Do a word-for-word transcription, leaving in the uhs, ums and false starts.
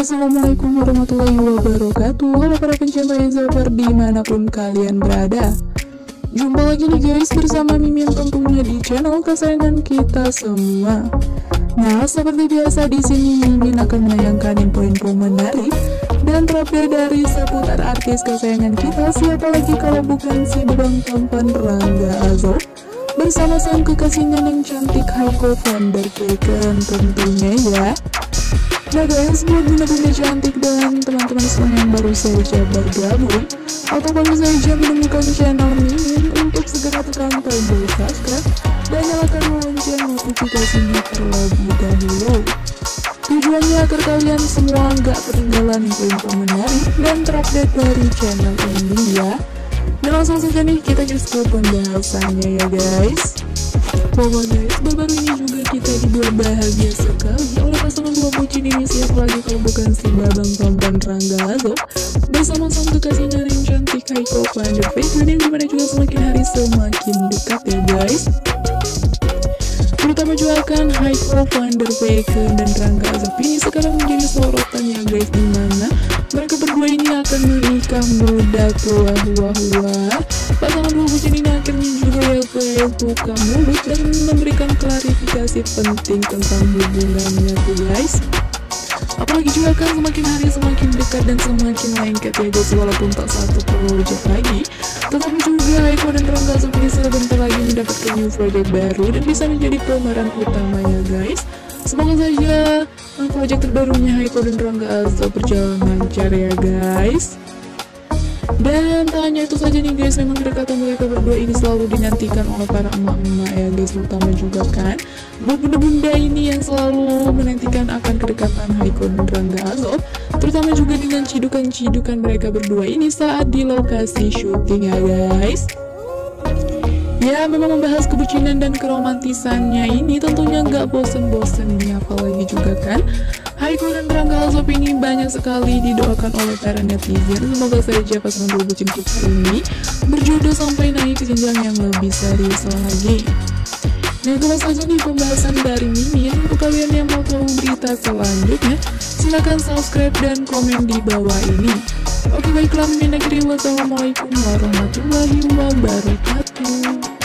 Assalamualaikum warahmatullahi wabarakatuh. Halo para pencinta Zopper dimanapun kalian berada. Jumpa lagi nih guys bersama Mimi yang tentunya di channel kesayangan kita semua. Nah, seperti biasa di sini Mimin akan menayangkan info-info menarik dan terupdate dari seputar artis kesayangan kita. Siapa lagi kalau bukan si Bebang tampan Rangga Azof bersama sang kekasihnya yang cantik Haico Van Der Veken tentunya ya. Nah guys, buat bunda-bunda cantik dan teman-teman semua yang baru saja bergabung atau baru saja menemukan channel Mimin, untuk segera tekan tombol subscribe dan nyalakan lonceng notifikasinya terlebih dahulu. Tujuannya agar kalian semua nggak ketinggalan info menarik dan terupdate dari channel ini ya. Dan langsung saja nih kita justru pembahasannya ya guys. Pokoknya baru-baru ini juga kita dibuat bahagia sekali oleh pasangan dua bucin ini, siapa lagi kalau bukan si Babang tampan Rangga Azof bersama sang kekasihnya yang cantik Haico Van Der Veken, yang dimana juga semakin hari semakin dekat ya guys. Terutama juga kan Haico Van Der Veken dan Rangga Azof ini sekarang menjadi sorotan ya guys, dimana mereka berdua ini akan menikah muda tua. Wah wah, pasangan dua bucin ini akhirnya juga buka mulut dan memberikan klarifikasi penting tentang hubungannya tuh guys. Apalagi juga kan semakin hari semakin dekat dan semakin lengket ya guys, walaupun tak satu project lagi, tetapi juga Haico dan Rangga Azof ini sebentar lagi mendapatkan new project baru dan bisa menjadi pemeran utamanya guys. Semoga saja project terbarunya Haico dan Rangga Azof berjalan lancar ya guys. Dan tak hanya itu saja nih guys, memang kedekatan mereka berdua ini selalu dinantikan oleh para emak-emak ya guys, terutama juga kan buat bunda-bunda ini yang selalu menantikan akan kedekatan Haico dan Rangga Azof, terutama juga dengan cidukan-cidukan mereka berdua ini saat di lokasi syuting ya guys. Ya, memang membahas kebucinan dan keromantisannya ini tentunya nggak bosen-bosen nih, apalagi juga kan Haico dan Rangga Azof ini banyak sekali didoakan oleh para netizen. Semoga saja pasangan dua bucin kita ini berjodoh sampai naik ke jenjang yang lebih serius lagi. Nah, itu saja nih pembahasan dari Mimin. Untuk kalian yang mau tahu berita selanjutnya, silahkan subscribe dan komen di bawah ini. Oke, baiklah Mimin akhiri, wassalamualaikum warahmatullahi wabarakatuh.